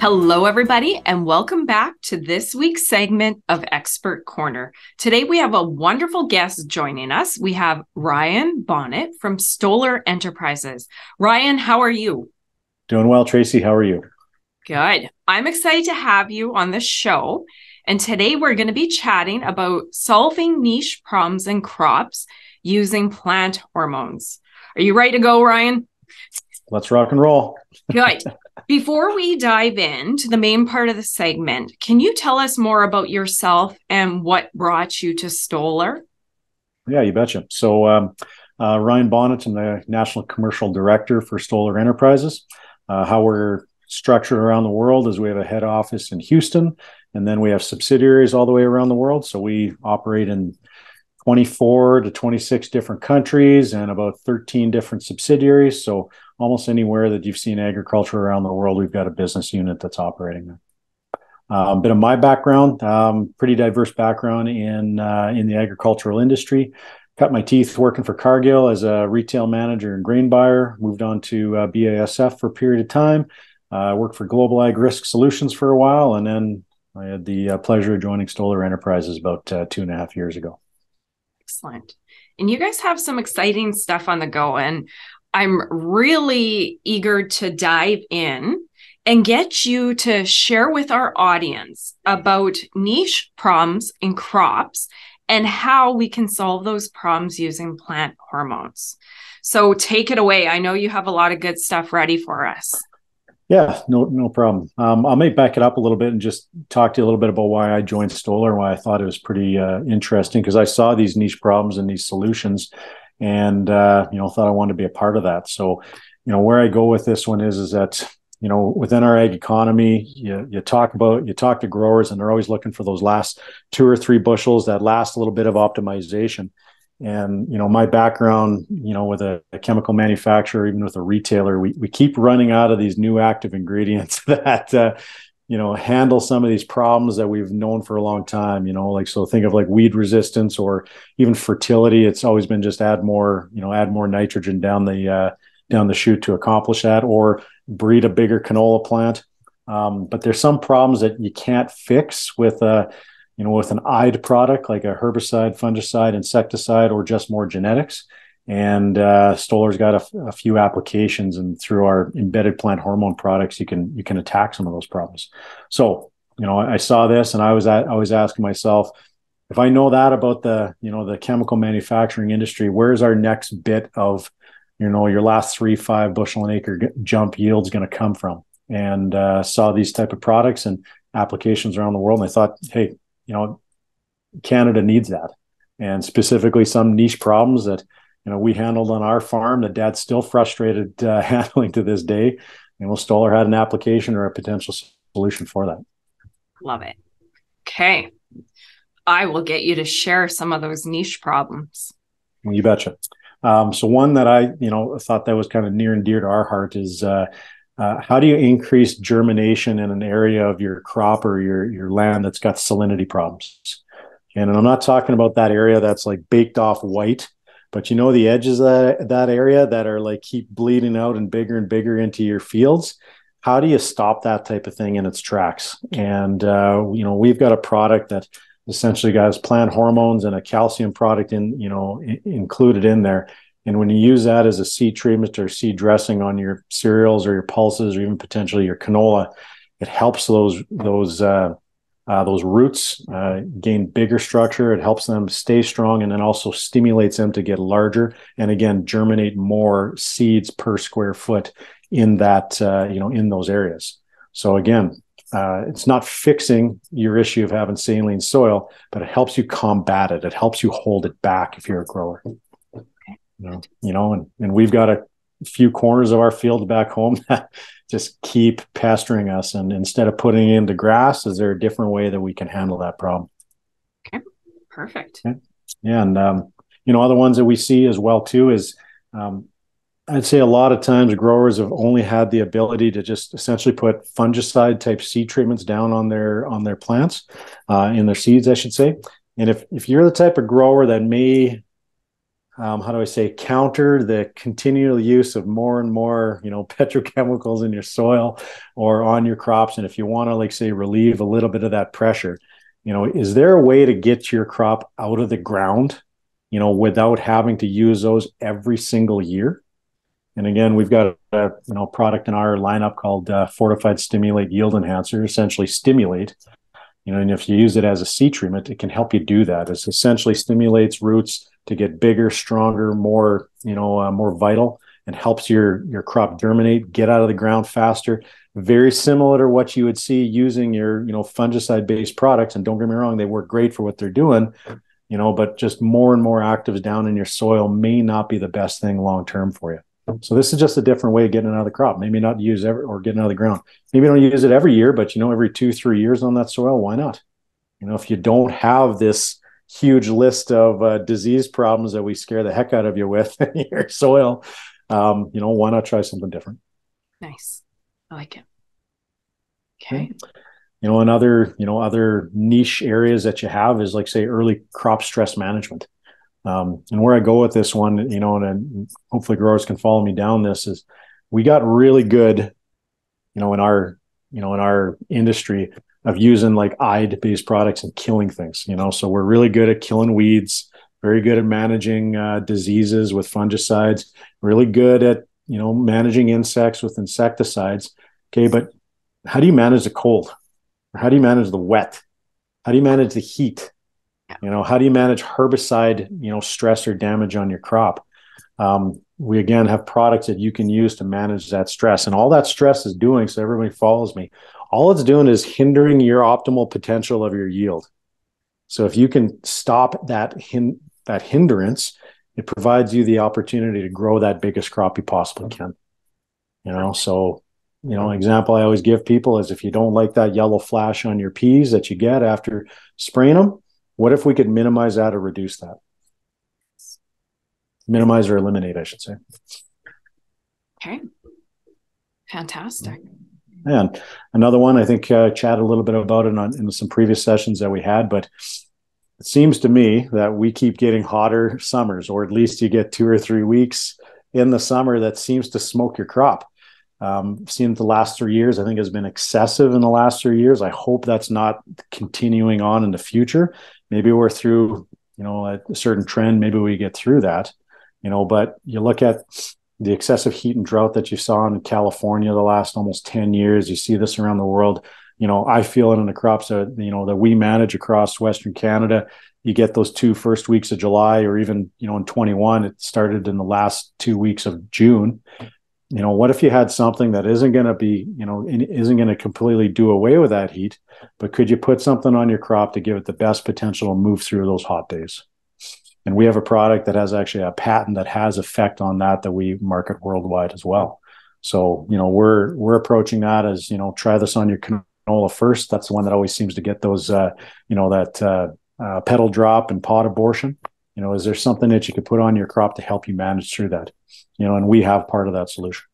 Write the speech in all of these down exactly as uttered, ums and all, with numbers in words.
Hello, everybody, and welcome back to this week's segment of Expert Corner. Today, we have a wonderful guest joining us. We have Ryan Bonnett from Stoller Enterprises. Ryan, how are you? Doing well, Tracy. How are you? Good. I'm excited to have you on the show. And today, we're going to be chatting about solving niche problems in crops using plant hormones. Are you ready to go, Ryan? Let's rock and roll. Good. Before we dive into the main part of the segment, can you tell us more about yourself and what brought you to Stoller? Yeah, you betcha. So um, uh, Ryan Bonnett, I'm the National Commercial Director for Stoller Enterprises. Uh, how we're structured around the world is we have a head office in Houston, and then we have subsidiaries all the way around the world. So we operate in twenty-four to twenty-six different countries and about thirteen different subsidiaries. So almost anywhere that you've seen agriculture around the world, we've got a business unit that's operating there. Uh, a bit of my background, um, pretty diverse background in uh, in the agricultural industry. Cut my teeth working for Cargill as a retail manager and grain buyer. Moved on to uh, B A S F for a period of time. Uh, worked for Global Ag Risk Solutions for a while, and then I had the uh, pleasure of joining Stoller Enterprises about uh, two and a half years ago. Excellent. And you guys have some exciting stuff on the go, and I'm really eager to dive in and get you to share with our audience about niche problems in crops and how we can solve those problems using plant hormones. So take it away. I know you have a lot of good stuff ready for us. Yeah, no, no problem. Um, I may back it up a little bit and just talk to you a little bit about why I joined Stoller, why I thought it was pretty uh, interesting, because I saw these niche problems and these solutions, and uh, you know, thought I wanted to be a part of that. So, you know, where I go with this one is is that, you know, within our ag economy, you you talk about you talk to growers, and they're always looking for those last two or three bushels, that last little bit of optimization. And, you know, my background, you know, with a, a chemical manufacturer, even with a retailer, we, we keep running out of these new active ingredients that, uh, you know, handle some of these problems that we've known for a long time, you know, like, so think of like weed resistance or even fertility. It's always been just add more, you know, add more nitrogen down the, uh, down the chute to accomplish that, or breed a bigger canola plant. Um, but there's some problems that you can't fix with, uh, you know, with an eyed product like a herbicide, fungicide, insecticide, or just more genetics. And uh, Stoller's got a, f- a few applications, and through our embedded plant hormone products, you can you can attack some of those problems. So, you know, I, I saw this, and I was at, I was asking myself, if I know that about the, you know, the chemical manufacturing industry, where's our next bit of, you know, your last three, five bushel an acre g- jump yield's going to come from? And uh, saw these type of products and applications around the world, and I thought, hey, you know, Canada needs that, and specifically some niche problems that, you know, we handled on our farm that Dad's still frustrated uh, handling to this day. And well, Stoller had an application or a potential solution for that. Love it. Okay, I will get you to share some of those niche problems. Well, you betcha. Um, so one that I, you know, thought that was kind of near and dear to our heart is uh, Uh, how do you increase germination in an area of your crop or your, your land that's got salinity problems? And I'm not talking about that area that's like baked off white, but you know, the edges of that, that area that are like keep bleeding out and bigger and bigger into your fields. How do you stop that type of thing in its tracks? And, uh, you know, we've got a product that essentially has plant hormones and a calcium product in, you know, I- included in there. And when you use that as a seed treatment or seed dressing on your cereals or your pulses or even potentially your canola, it helps those those uh, uh, those roots uh, gain bigger structure. It helps them stay strong, and then also stimulates them to get larger and, again, germinate more seeds per square foot in that uh, you know in those areas. So again, uh, it's not fixing your issue of having saline soil, but it helps you combat it. It helps you hold it back if you're a grower. You know, you know, and, and we've got a few corners of our field back home that just keep pestering us. And instead of putting in the grass, is there a different way that we can handle that problem? Okay, perfect. Okay. Yeah, and, um, you know, other ones that we see as well, too, is um, I'd say a lot of times growers have only had the ability to just essentially put fungicide type seed treatments down on their on their plants, uh, in their seeds, I should say. And if if you're the type of grower that may um, how do I say, counter the continual use of more and more, you know, petrochemicals in your soil or on your crops. And if you want to, like, say, relieve a little bit of that pressure, you know, is there a way to get your crop out of the ground, you know, without having to use those every single year? And again, we've got a you know product in our lineup called uh, Fortified Stimulate Yield Enhancer, essentially Stimulate. You know, and if you use it as a seed treatment, it can help you do that. It essentially stimulates roots to get bigger, stronger, more you know uh, more vital, and helps your your crop germinate, get out of the ground faster. Very similar to what you would see using your you know fungicide-based products. And don't get me wrong, they work great for what they're doing. You know, but just more and more actives down in your soil may not be the best thing long term for you. So this is just a different way of getting out of the crop. Maybe not use every, or getting out of the ground. Maybe don't use it every year, but, you know, every two, three years on that soil, why not? You know, if you don't have this huge list of uh, disease problems that we scare the heck out of you with in your soil, um, you know, why not try something different? Nice. I like it. Okay. You know, another, you know, other niche areas that you have is, like, say, early crop stress management. Um, and where I go with this one, you know, and, and hopefully growers can follow me down this, is we got really good, you know, in our, you know, in our industry of using, like, I D-based products and killing things, you know, so we're really good at killing weeds, very good at managing uh, diseases with fungicides, really good at, you know, managing insects with insecticides. Okay. But how do you manage the cold? Or how do you manage the wet? How do you manage the heat? You know, how do you manage herbicide, you know, stress or damage on your crop? Um, we, again, have products that you can use to manage that stress. And all that stress is doing, so everybody follows me, all it's doing is hindering your optimal potential of your yield. So if you can stop that hin- that hindrance, it provides you the opportunity to grow that biggest crop you possibly can. You know, so, you know, an example I always give people is if you don't like that yellow flash on your peas that you get after spraying them, what if we could minimize that or reduce that? Minimize or eliminate, I should say. Okay. Fantastic. And another one, I think uh, chatted a little bit about it on, in some previous sessions that we had, but it seems to me that we keep getting hotter summers, or at least you get two or three weeks in the summer that seems to smoke your crop. Um, seen the last three years, I think has been excessive in the last three years. I hope that's not continuing on in the future. Maybe we're through, you know, a, a certain trend. Maybe we get through that, you know, but you look at the excessive heat and drought that you saw in California the last almost ten years. You see this around the world. You know, I feel it in the crops that, you know, that we manage across Western Canada. You get those two first weeks of July, or even, you know, in twenty-one, it started in the last two weeks of June. You know, what if you had something that isn't going to be, you know, isn't going to completely do away with that heat, but could you put something on your crop to give it the best potential to move through those hot days? And we have a product that has actually a patent that has effect on that, that we market worldwide as well. So, you know, we're, we're approaching that as, you know, try this on your canola first. That's the one that always seems to get those, uh, you know, that uh, uh, petal drop and pod abortion. You know, is there something that you could put on your crop to help you manage through that? You know, and we have part of that solution.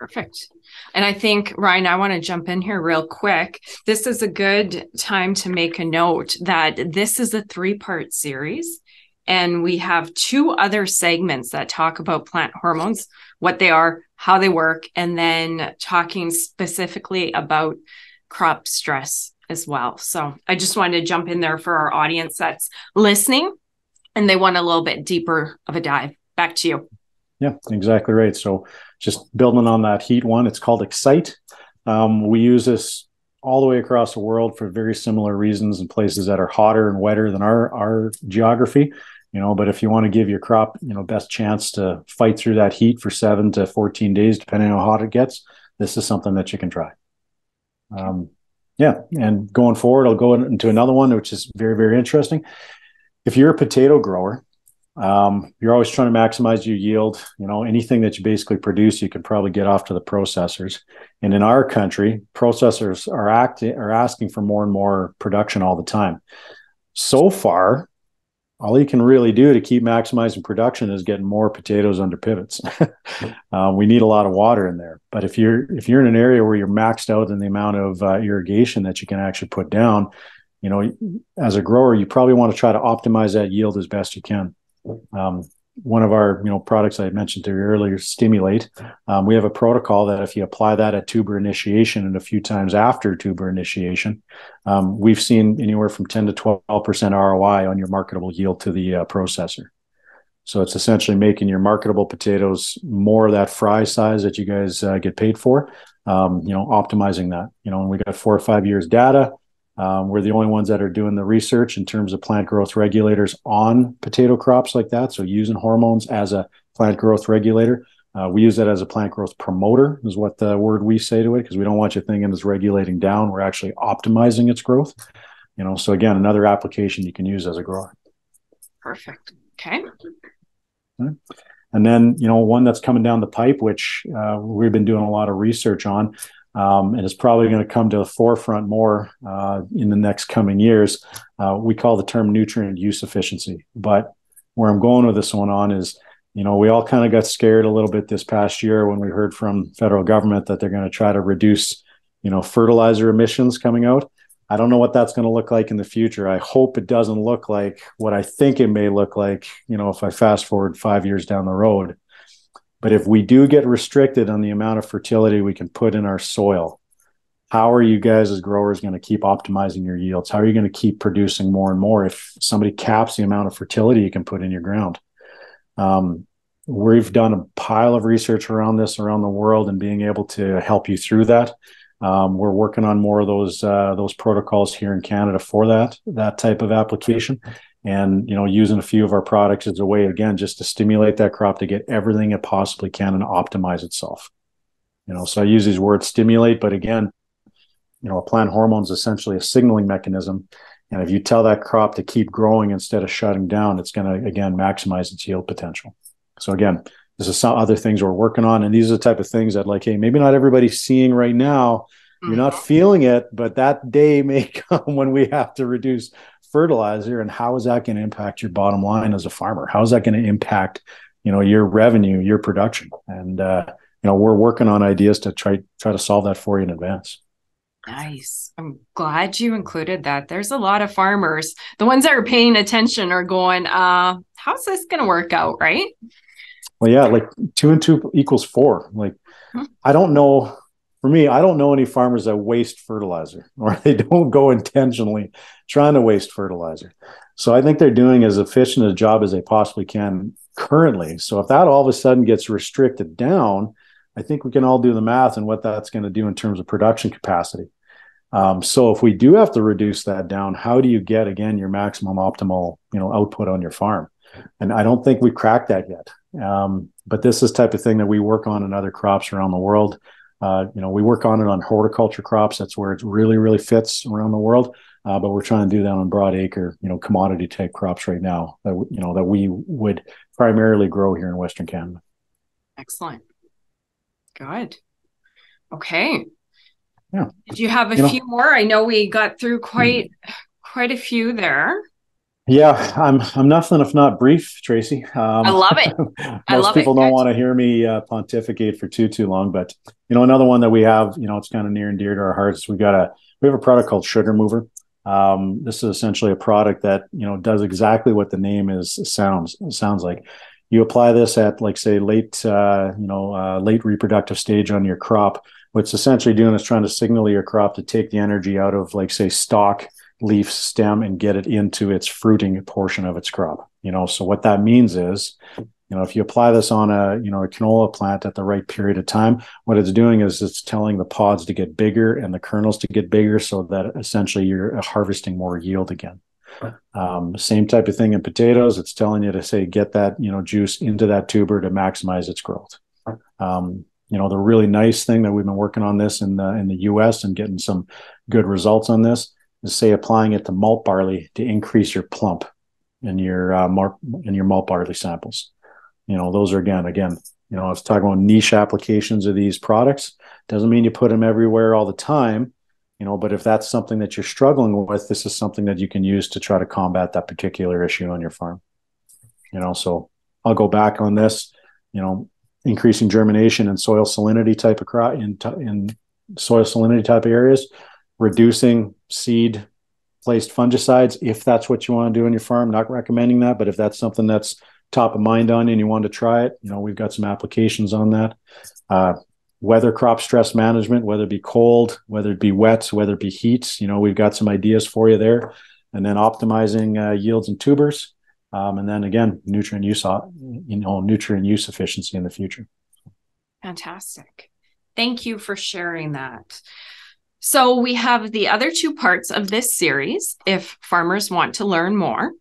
Perfect. And I think, Ryan, I want to jump in here real quick. This is a good time to make a note that this is a three-part series, and we have two other segments that talk about plant hormones, what they are, how they work, and then talking specifically about crop stress as well. So I just wanted to jump in there for our audience that's listening, and they want a little bit deeper of a dive. Back to you. Yeah, exactly right. So just building on that heat one, it's called Excite. Um, we use this all the way across the world for very similar reasons in places that are hotter and wetter than our, our geography. You know, but if you want to give your crop, you know, best chance to fight through that heat for seven to fourteen days, depending on how hot it gets, this is something that you can try. Um, yeah. And going forward, I'll go into another one, which is very, very interesting. If you're a potato grower, um, you're always trying to maximize your yield. You know, anything that you basically produce, you can probably get off to the processors. And in our country, processors are acti- are asking for more and more production all the time. So far, all you can really do to keep maximizing production is getting more potatoes under pivots. uh, we need a lot of water in there. But if you're if you're in an area where you're maxed out in the amount of uh, irrigation that you can actually put down, you know, as a grower, you probably want to try to optimize that yield as best you can. Um, one of our, you know, products I mentioned to you earlier, Stimulate, um, we have a protocol that if you apply that at tuber initiation and a few times after tuber initiation, um, we've seen anywhere from ten to twelve percent R O I on your marketable yield to the uh, processor. So it's essentially making your marketable potatoes more of that fry size that you guys uh, get paid for, um, you know, optimizing that. You know, and we got four or five years data. Um, we're the only ones that are doing the research in terms of plant growth regulators on potato crops like that. So using hormones as a plant growth regulator. Uh, we use that as a plant growth promoter is what the word we say to it, because we don't want your thing in this regulating down. We're actually optimizing its growth. You know, so again, another application you can use as a grower. Perfect. Okay. And then, you know, one that's coming down the pipe, which uh, we've been doing a lot of research on, Um, and it's probably going to come to the forefront more uh, in the next coming years. Uh, we call the term nutrient use efficiency. But where I'm going with this one on is, you know, we all kind of got scared a little bit this past year when we heard from federal government that they're going to try to reduce, you know, fertilizer emissions coming out. I don't know what that's going to look like in the future. I hope it doesn't look like what I think it may look like, you know, if I fast forward five years down the road. But if we do get restricted on the amount of fertility we can put in our soil, how are you guys as growers going to keep optimizing your yields? How are you going to keep producing more and more if somebody caps the amount of fertility you can put in your ground? Um, we've done a pile of research around this around the world and being able to help you through that. Um, we're working on more of those uh, those protocols here in Canada for that, that type of application. And, you know, using a few of our products as a way, again, just to stimulate that crop to get everything it possibly can and optimize itself. You know, so I use these words stimulate, but again, you know, a plant hormone is essentially a signaling mechanism. And if you tell that crop to keep growing instead of shutting down, it's going to, again, maximize its yield potential. So again, this is some other things we're working on. And these are the type of things that, like, hey, maybe not everybody's seeing right now. You're mm-hmm. not feeling it, but that day may come when we have to reduce fertilizer, and how is that going to impact your bottom line as a farmer? How is that going to impact, you know, your revenue, your production? And uh, you know, we're working on ideas to try try to solve that for you in advance. Nice. I'm glad you included that. There's a lot of farmers. The ones that are paying attention are going, uh, how's this going to work out, right? Well, yeah, like two and two equals four. Like, hmm. I don't know. For me, I don't know any farmers that waste fertilizer, or they don't go intentionally trying to waste fertilizer. So I think they're doing as efficient a job as they possibly can currently. So if that all of a sudden gets restricted down, I think we can all do the math and what that's going to do in terms of production capacity. Um, so if we do have to reduce that down, how do you get, again, your maximum optimal, you know, output on your farm? And I don't think we cracked that yet. Um, but this is the type of thing that we work on in other crops around the world. Uh, you know, we work on it on horticulture crops. That's where it really, really fits around the world. Uh, but we're trying to do that on broad acre, you know, commodity type crops right now that, you know, that we would primarily grow here in Western Canada. Excellent. Good. Okay. Yeah. Did you have a you few know, more? I know we got through quite, mm-hmm. quite a few there. Yeah, I'm I'm nothing if not brief, Tracy. Um, I love it. most I love people it. don't want to hear me uh, pontificate for too too long, but you know, another one that we have, you know, it's kind of near and dear to our hearts. We got a we have a product called Sugar Mover. Um, this is essentially a product that, you know, does exactly what the name is sounds sounds like. You apply this at, like, say, late uh, you know uh, late reproductive stage on your crop. What's essentially doing is trying to signal your crop to take the energy out of, like, say, stalk, leaf, stem, and get it into its fruiting portion of its crop. You know, so what that means is, you know, if you apply this on a, you know, a canola plant at the right period of time, what it's doing is it's telling the pods to get bigger and the kernels to get bigger, so that essentially you're harvesting more yield again. Um, same type of thing in potatoes. It's telling you to, say, get that, you know, juice into that tuber to maximize its growth. Um, you know, the really nice thing that we've been working on this in the, in the U S and getting some good results on this, say, applying it to malt barley to increase your plump in your uh, mar- in your malt barley samples. You know, those are, again, again, you know, I was talking about niche applications of these products. Doesn't mean you put them everywhere all the time, you know, but if that's something that you're struggling with, this is something that you can use to try to combat that particular issue on your farm. You know, so I'll go back on this, you know, increasing germination and soil salinity type of crop in, t- in soil salinity type of areas, reducing seed placed fungicides, if that's what you want to do in your farm. Not recommending that, but if that's something that's top of mind on you and you want to try it, you know, we've got some applications on that. Uh, weather crop stress management, whether it be cold, whether it be wet, whether it be heat, you know, we've got some ideas for you there. And then optimizing uh, yields and tubers. Um, and then again, nutrient use, you know, nutrient use efficiency in the future. Fantastic. Thank you for sharing that. So we have the other two parts of this series if farmers want to learn more.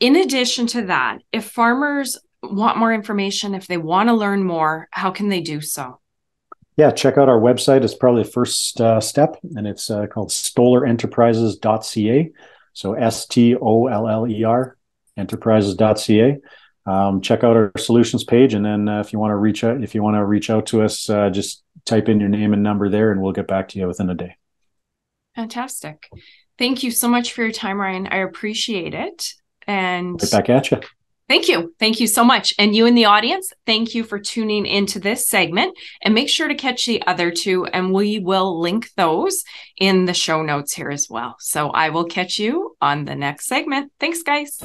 In addition to that, if farmers want more information, if they want to learn more, how can they do so? Yeah, check out our website. It's probably the first uh, step, and it's uh, called stoller enterprises dot c a. So S T O L L E R, enterprises dot c a. Um, check out our solutions page, and then uh, if you want to reach out, if you want to reach out to us, uh, just type in your name and number there, and we'll get back to you within a day. Fantastic! Thank you so much for your time, Ryan. I appreciate it. And right back at you. Thank you, thank you so much, and you in the audience, thank you for tuning into this segment. And make sure to catch the other two, and we will link those in the show notes here as well. So I will catch you on the next segment. Thanks, guys.